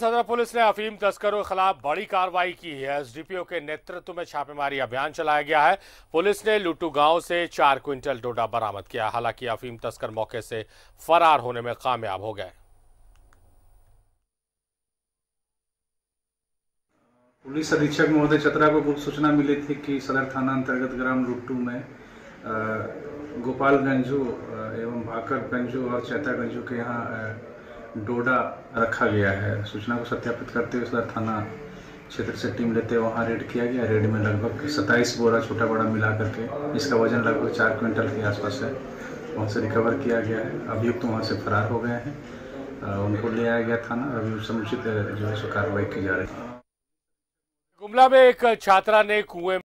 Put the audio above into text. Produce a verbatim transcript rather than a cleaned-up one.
सदर पुलिस ने अफीम तस्करों के खिलाफ बड़ी कार्रवाई की है। एसडीपीओ के नेतृत्व में छापेमारी अभियान चलाया गया है। पुलिस ने लुटू गांव से चार क्विंटल डोडा बरामद किया। हालांकि अफीम तस्कर मौके से फरार होने में कामयाब हो गए। पुलिस अधीक्षक महोदय चतरा को गुप्त सूचना मिली थी कि सदर थाना अंतर्गत ग्राम लुट्टू में गोपालगंजू एवं भाकरगंजू और चैतागंजू के यहाँ डोडा रखा गया है। सूचना को सत्यापित करते हुए सदर थाना क्षेत्र से टीम लेते वहां रेड किया गया। रेड में लगभग सत्ताईस बोरा छोटा बड़ा मिला करके इसका वजन लगभग चार क्विंटल के आसपास है, वहां से रिकवर किया गया है। अभियुक्त तो वहां से फरार हो गए हैं, उनको ले आया गया थाना। अभी समुचित जो है कार्रवाई की जा रही है। गुमला में एक छात्रा ने कुएं